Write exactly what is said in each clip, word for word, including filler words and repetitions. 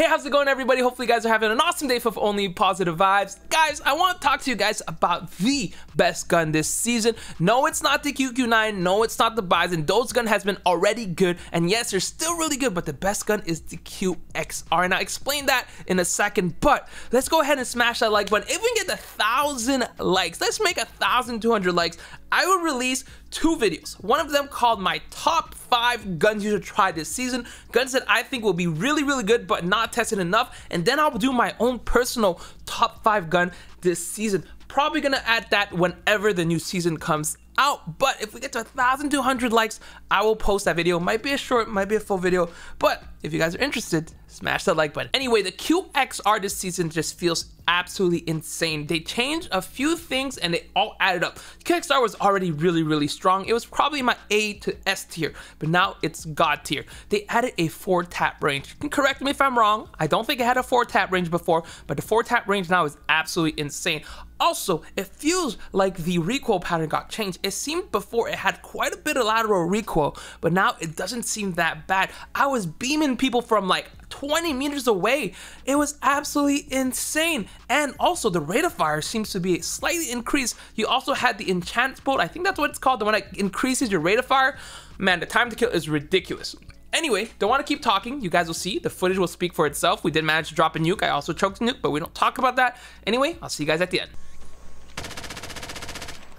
Hey, how's it going, everybody? Hopefully you guys are having an awesome day for only positive vibes. Guys, I want to talk to you guys about the best gun this season. No, it's not the Q Q nine. No, it's not the Bison. Those gun has been already good, and yes, they're still really good, but the best gun is the Q X R, and I'll explain that in a second. But let's go ahead and smash that like button. If we can get a thousand likes, let's make a thousand two hundred likes, I will release two videos, one of them called my top five guns you should try this season, guns that I think will be really really good but not tested enough, and then I'll do my own personal top five gun this season. Probably gonna add that whenever the new season comes out, but if we get to one thousand two hundred likes, I will post that video. Might be a short, might be a full video, but if you guys are interested, smash that like button. Anyway, the Q X R this season just feels absolutely insane. They changed a few things and they all added up. Q X R was already really, really strong. It was probably my A to S tier, but now it's God tier. They added a four tap range. You can correct me if I'm wrong. I don't think it had a four tap range before, but the four tap range now is absolutely insane. Also, it feels like the recoil pattern got changed. It seemed before it had quite a bit of lateral recoil, but now it doesn't seem that bad. I was beaming people from like twenty meters away. It was absolutely insane. And also the rate of fire seems to be slightly increased. You also had the enchant bolt. I think that's what it's called, the one that increases your rate of fire. Man, the time to kill is ridiculous. Anyway, don't want to keep talking. You guys will see. The footage will speak for itself. We did manage to drop a nuke. I also choked a nuke, but we don't talk about that. Anyway, I'll see you guys at the end.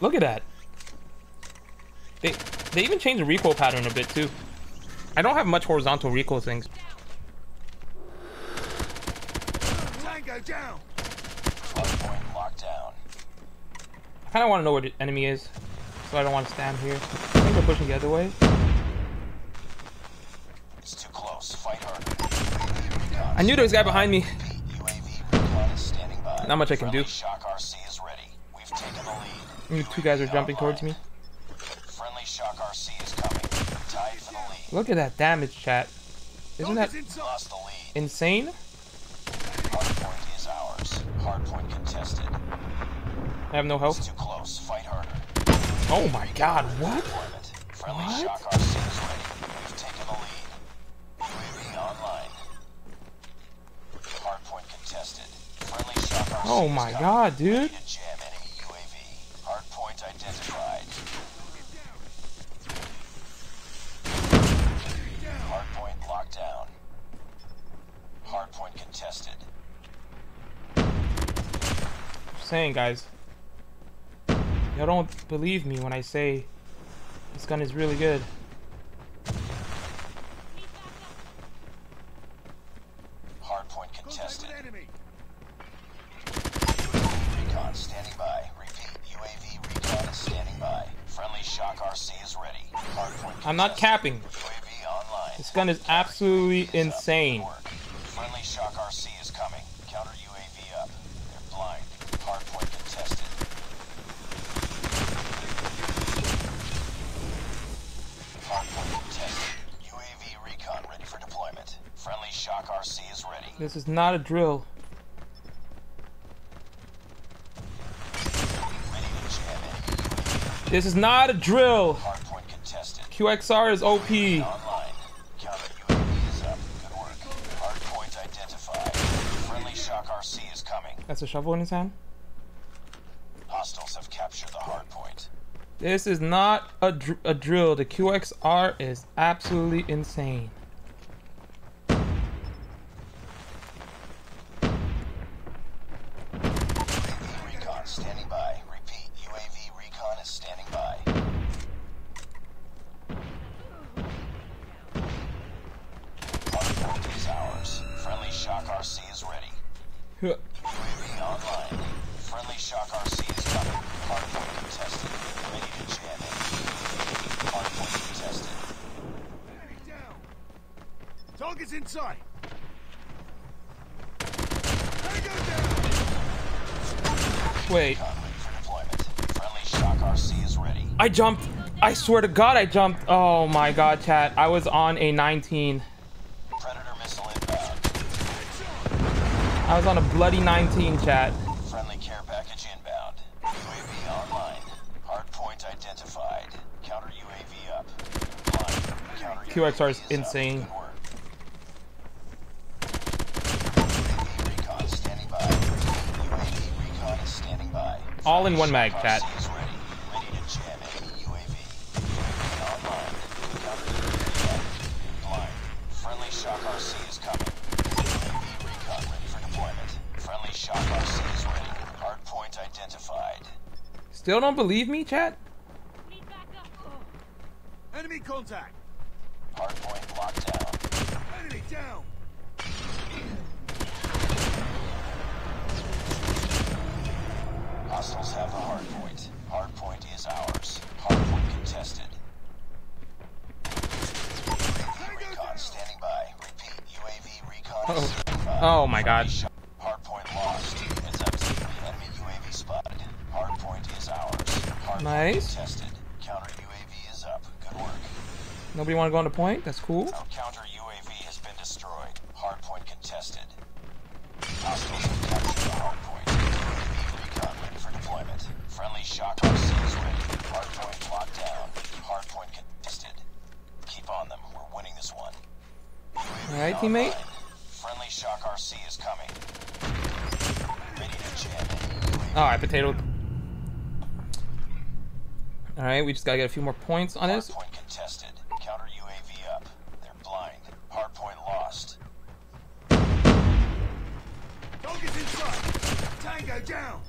Look at that. They, they even changed the recoil pattern a bit too. I don't have much horizontal recoil things. Tango down. Point locked down. I kind of want to know where the enemy is, so I don't want to stand here. I think they're pushing the other way. It's too close. Fight hard. I knew there was a guy behind me. Not much I can do. Two guys are jumping towards me. Look at that damage, chat. Isn't that insane? Hardpoint is ours. Hardpoint contested. I have no help. It's too close. Fight harder. Oh my god, what? Friendly shock R C is ready. We've taken the lead. U A V online. Hardpoint contested. Friendly shock R C. Oh my god, dude. Saying, guys, y'all don't believe me when I say this gun is really good. Hardpoint contested. Recon standing by. Repeat, U A V recon is standing by. Friendly shock R C is ready. Hardpoint. I'm not capping. U A V online. This gun is absolutely insane. Friendly shock R C is coming. Counter U A V up. They're blind. Hardpoint contested. Hardpoint contested. U A V recon ready for deployment. Friendly shock R C is ready. This is not a drill. Ready to jam in. This is not a drill. Hardpoint contested. Q X R is O P. Online. Counter U A V is up. Good work. Hardpoint identified. Friendly shock R C is coming. That's a shovel in his hand. Hostiles have captured the hard point. This is not a, dr a drill. The Q X R is absolutely insane. U A V recon standing by. Repeat, U A V recon is standing by. Hard point is ours. Friendly shock R C is ready. Huh. U A V online. Friendly shock R C is coming. Hardpoint contested. Ready to jam in. Hardpoint contested. Heading down. Target's inside. Wait. Friendly shock R C is ready. I jumped. I swear to God, I jumped. Oh my God, chat. I was on a nineteen. Predator missile inbound. I was on a bloody nineteen, chat. Friendly care package inbound. U A V online. Hardpoint identified. Counter U A V up. Counter U A V Q X R is, is insane. Up. All in one mag, chat. Still don't believe me, chat? Enemy contact. Hard point locked down. Enemy down. Hostiles have the hard point. Hard point is ours. Hard point contested. U A V recon standing by. Repeat, U A V recon. Uh -oh. Standby. Oh my god. Hard point lost. It's up to the enemy U A V spotted. Hard point is ours. Hard nice. Point contested. Counter U A V is up. Good work. Nobody want to go on the point? That's cool. Our counter U A V has been destroyed. Hard point contested. Hostiles have captured the hard point. Friendly shock R Cs ready. Hard point locked down. Hard point contested. Keep on them. We're winning this one. Alright, teammate. Friendly shock R C is coming. Ready to jam. Alright, potato. Alright, we just gotta get a few more points on this. Hard point contested. Counter U A V up. They're blind. Hard point lost. Focus inside. Tango down.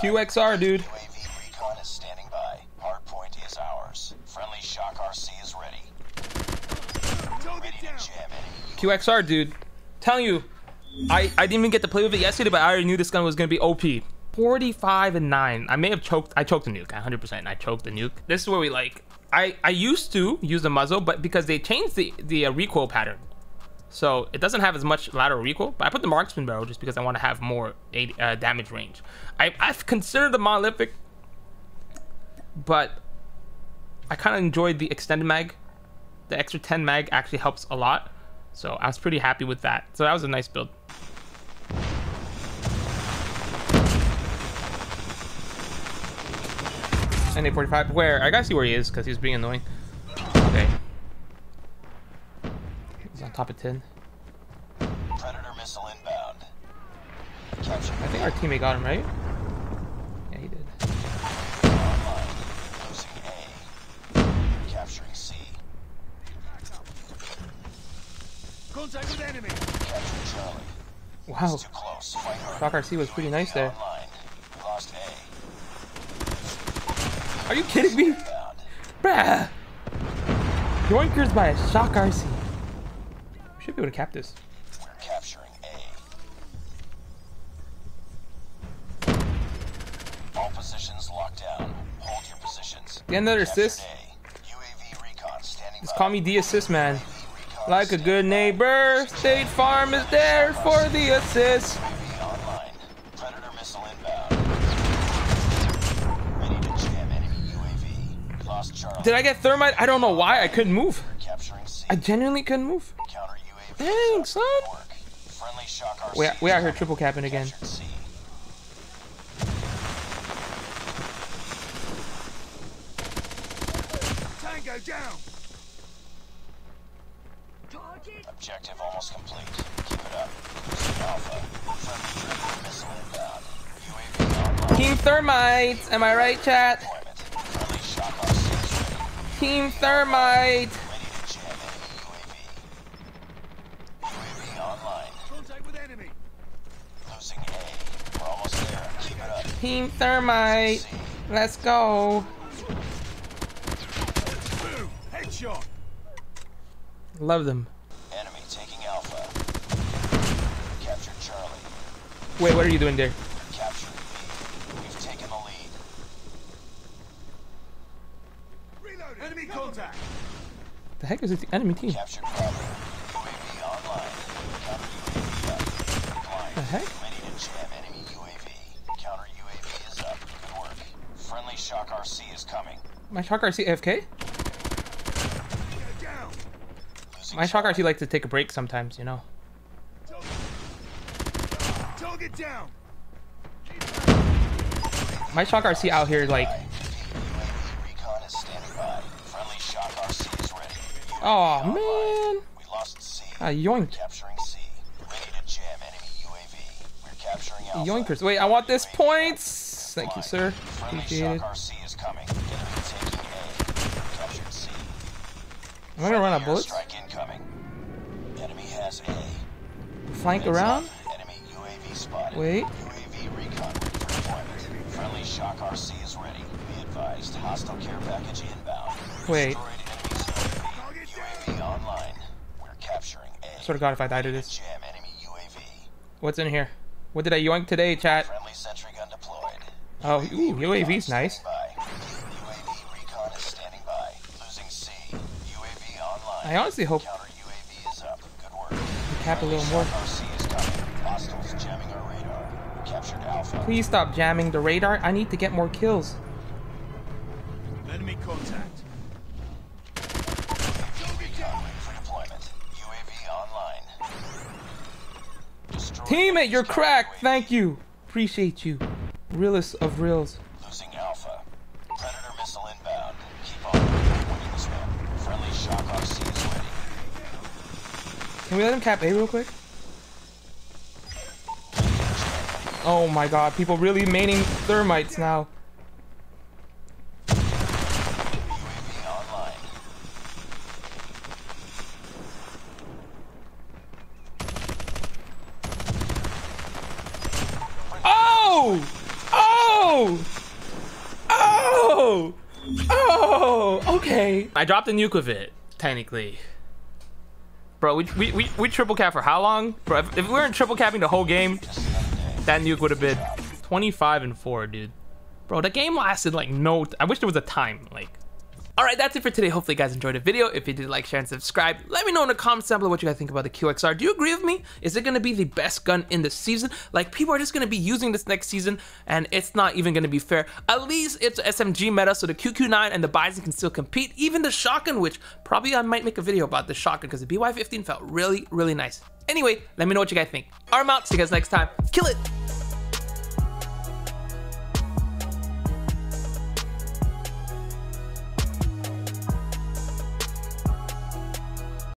Q X R, dude. U A V recon is standing by. Hard point is ours. Friendly shock R C is ready. Ready to jam any. Q X R, dude. Telling you, I I didn't even get to play with it yesterday, but I already knew this gun was gonna be O P. forty-five and nine. I may have choked. I choked the nuke. one hundred percent. I choked the nuke. This is where we like. I I used to use the muzzle, but because they changed the the uh, recoil pattern, so it doesn't have as much lateral recoil, but I put the marksman barrel just because I want to have more uh, damage range. I, I've considered the monolithic, but I kind of enjoyed the extended mag. The extra ten mag actually helps a lot, so I was pretty happy with that. So that was a nice build. N A forty-five, where? I gotta see where he is because he's being annoying. Okay. On top of ten. Predator missile inbound. Capture. I think our teammate got him, right? Yeah, he did. Online. Losing A. Capturing C. Contact with enemy. Capturing Charlie. Wow. Too close. Shock R C was pretty nice there. Lost A. Are you kidding me? Bruh. Yoinkers by a shock R C. Should be able to cap this. We're capturing A. All positions locked down. Hold your positions. Get another assist. U A V recon standing by. Just call me the assist man. Like a good neighbor, State Farm is there for the assist. U A V online. Predator missile inbound. Ready to jam enemy U A V. Lost Charlie. Did I get thermite? I don't know why. I couldn't move. I genuinely couldn't move. Dang, son! We are, we are here triple capping again. Tango down. Objective almost complete. Keep it up. Alpha. Team Thermite, am I right, chat? Team Thermite. Team Thermite, let's go. Headshot. Love them. Enemy taking Alpha. Captured Charlie. Wait, what are you doing there? Captured B. We've taken the lead. Reloaded. Enemy contact. The heck is it? The enemy team. Captured Bravo. U A V online. Counter U A V up. Blind. The heck? Ready to jam enemy U A V. Counter U A V is up. Good work. Friendly shock R C is coming. My shock R C A F K? My shock R C likes to take a break sometimes, you know. Target down. My shock R C out here like. U A V recon is standing by. Friendly shock R C is ready. Oh man. We lost C. Ah, yoink. Capturing C. Ready to jam enemy U A V. We're yoinkers. Wait, I want this points. Thank you, sir. Appreciate it. Am I gonna run out of bullets? Flank around? Wait. Wait. Swear to God, if I die to this. What's in here? What did I yoink today, chat? Oh, ooh, U A V's nice. I honestly hope we cap a little more. Please stop jamming the radar. I need to get more kills. Enemy contact. Teammate, you're cracked. Thank you. Appreciate you. Realest of reals. Losing alpha. Predator missile inbound. Keep on winning this round. Friendly shock R C is ready. Can we let him cap A real quick? Oh my God, people really maining thermites now. Oh! Oh! Oh! Oh! Okay. I dropped a nuke with it, technically. Bro, we we we, we triple cap for how long? Bro, if, if we weren't triple capping the whole game, that nuke would have been twenty-five and four, dude. Bro, the game lasted like no... I wish there was a time, like... Alright, that's it for today. Hopefully you guys enjoyed the video. If you did, like, share, and subscribe. Let me know in the comments down below what you guys think about the Q X R. Do you agree with me? Is it going to be the best gun in the season? Like, people are just going to be using this next season, and it's not even going to be fair. At least it's S M G meta, so the Q Q nine and the Bison can still compete. Even the shotgun, which probably I might make a video about the shotgun, because the B Y fifteen felt really, really nice. Anyway, let me know what you guys think. Arm out. See you guys next time. Kill it!